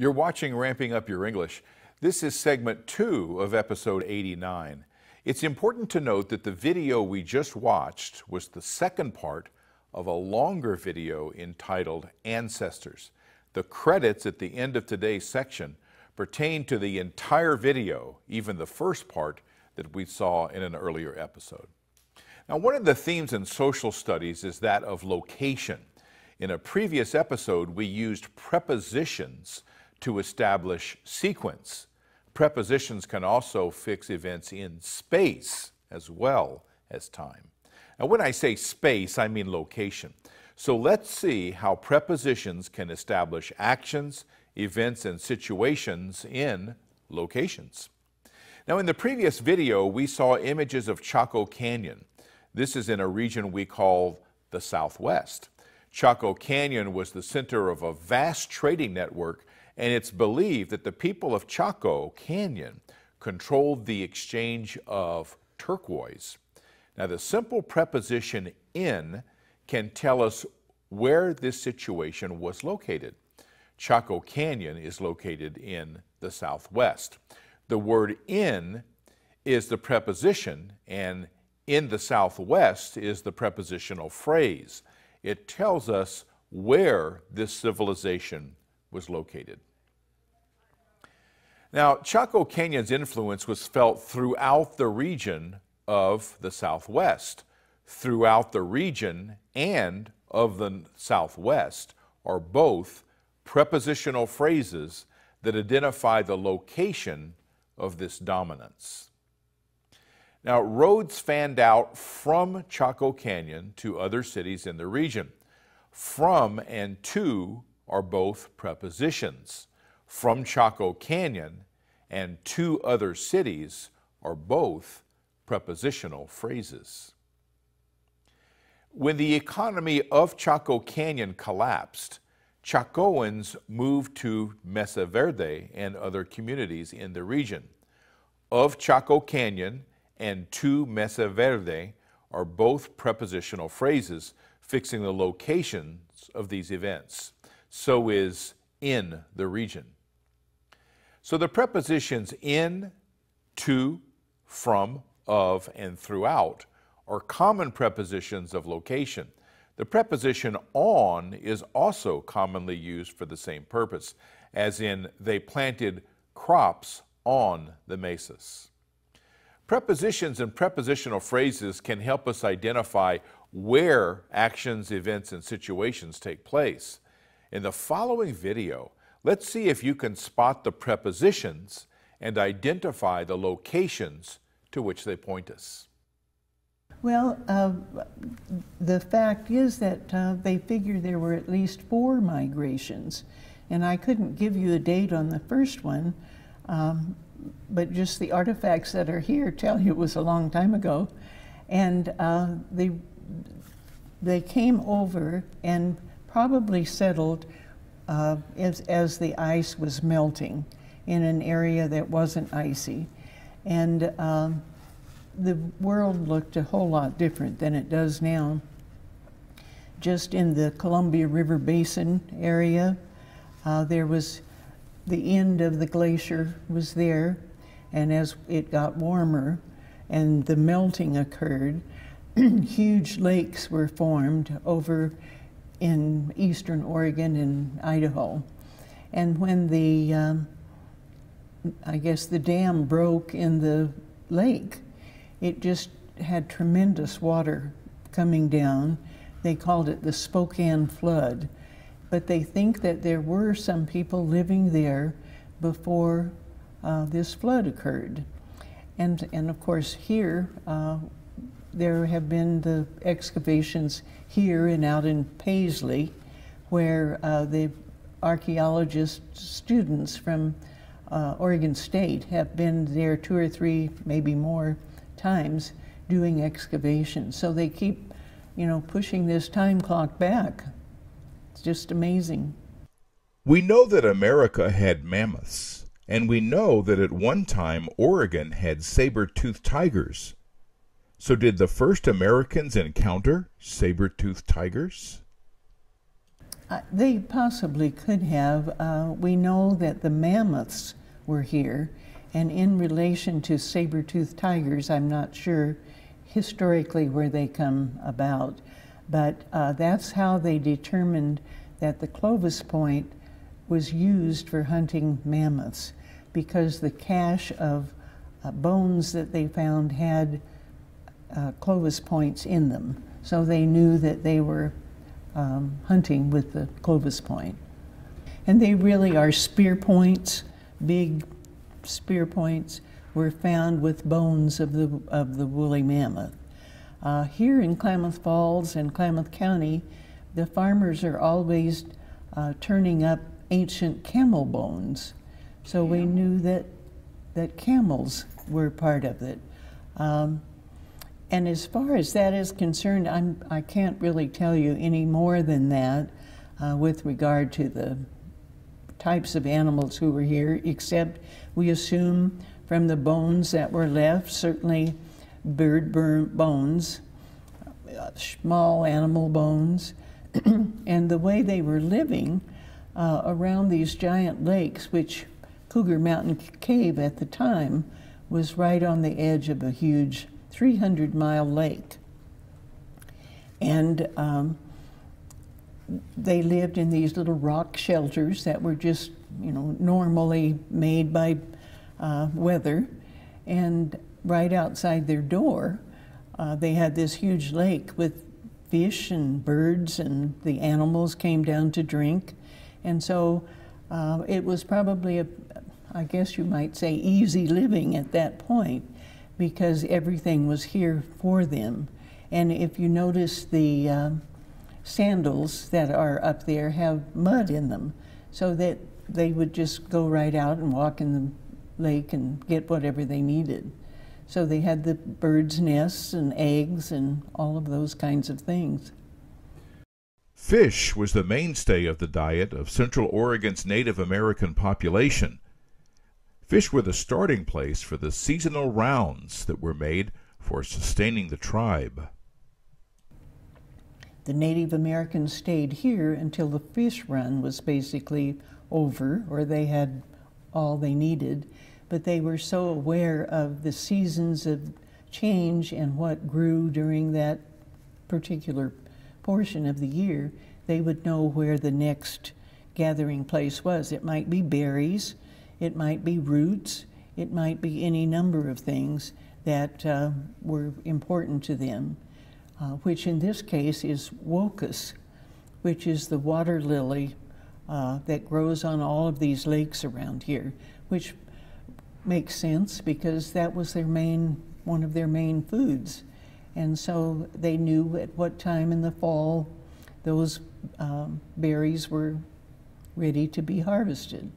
You're watching Ramping Up Your English. This is segment 2 of episode 89. It's important to note that the video we just watched was the second part of a longer video entitled Ancestors. The credits at the end of today's section pertain to the entire video, even the first part that we saw in an earlier episode. Now, one of the themes in social studies is that of location. In a previous episode, we used prepositions to establish sequence. Prepositions can also fix events in space as well as time. Now, when I say space, I mean location. So let's see how prepositions can establish actions, events, and situations in locations. Now, in the previous video, we saw images of Chaco Canyon. This is in a region we call the Southwest. Chaco Canyon was the center of a vast trading network, and it's believed that the people of Chaco Canyon controlled the exchange of turquoise. Now, the simple preposition in can tell us where this situation was located. Chaco Canyon is located in the Southwest. The word in is the preposition, and in the Southwest is the prepositional phrase. It tells us where this civilization was located. Now, Chaco Canyon's influence was felt throughout the region of the Southwest. Throughout the region and of the Southwest are both prepositional phrases that identify the location of this dominance. Now, roads fanned out from Chaco Canyon to other cities in the region. From and to are both prepositions. From Chaco Canyon and to other cities are both prepositional phrases. When the economy of Chaco Canyon collapsed, Chacoans moved to Mesa Verde and other communities in the region. Of Chaco Canyon and to Mesa Verde are both prepositional phrases fixing the locations of these events. So is in the region. So the prepositions in, to, from, of, and throughout are common prepositions of location. The preposition on is also commonly used for the same purpose, as in they planted crops on the mesas. Prepositions and prepositional phrases can help us identify where actions, events, and situations take place. In the following video, let's see if you can spot the prepositions and identify the locations to which they point us. Well, the fact is that they figured there were at least 4 migrations, and I couldn't give you a date on the first one, but just the artifacts that are here tell you it was a long time ago. And they came over and probably settled as the ice was melting in an area that wasn't icy. And the world looked a whole lot different than it does now. Just in the Columbia River Basin area, there was the end of the glacier was there, and as it got warmer and the melting occurred, huge lakes were formed over in eastern Oregon and Idaho. And when the, I guess the dam broke in the lake, it just had tremendous water coming down. They called it the Spokane Flood. But they think that there were some people living there before this flood occurred. And of course here, there have been the excavations here and out in Paisley, where the archaeologist students from Oregon State have been there 2 or 3, maybe more, times doing excavation. So they keep, you know, pushing this time clock back. It's just amazing. We know that America had mammoths, and we know that at one time Oregon had saber-toothed tigers. So did the first Americans encounter saber-toothed tigers? They possibly could have. We know that the mammoths were here, and in relation to saber-toothed tigers, I'm not sure historically where they come about, but that's how they determined that the Clovis point was used for hunting mammoths, because the cache of bones that they found had Clovis points in them. So they knew that they were hunting with the Clovis point. And they really are spear points. Big spear points were found with bones of the woolly mammoth. Here in Klamath Falls and Klamath County, the farmers are always turning up ancient camel bones. So we knew that camels were part of it. And as far as that is concerned, I can't really tell you any more than that with regard to the types of animals who were here, except we assume from the bones that were left, certainly bird bones, small animal bones, and the way they were living around these giant lakes, which Cougar Mountain Cave at the time was right on the edge of a huge 300-mile lake. And they lived in these little rock shelters that were just, you know, normally made by weather. And right outside their door, they had this huge lake with fish and birds, and the animals came down to drink. And so it was probably, I guess you might say, easy living at that point, because everything was here for them. And if you notice, the sandals that are up there have mud in them, so that they would just go right out and walk in the lake and get whatever they needed. So they had the birds' nests and eggs and all of those kinds of things. Fish was the mainstay of the diet of Central Oregon's Native American population. Fish were the starting place for the seasonal rounds that were made for sustaining the tribe. The Native Americans stayed here until the fish run was basically over, or they had all they needed, but they were so aware of the seasons of change and what grew during that particular portion of the year, they would know where the next gathering place was. It might be berries, it might be roots, it might be any number of things that were important to them, which in this case is wokus, which is the water lily that grows on all of these lakes around here, which makes sense because that was their one of their main foods. And so they knew at what time in the fall those berries were ready to be harvested.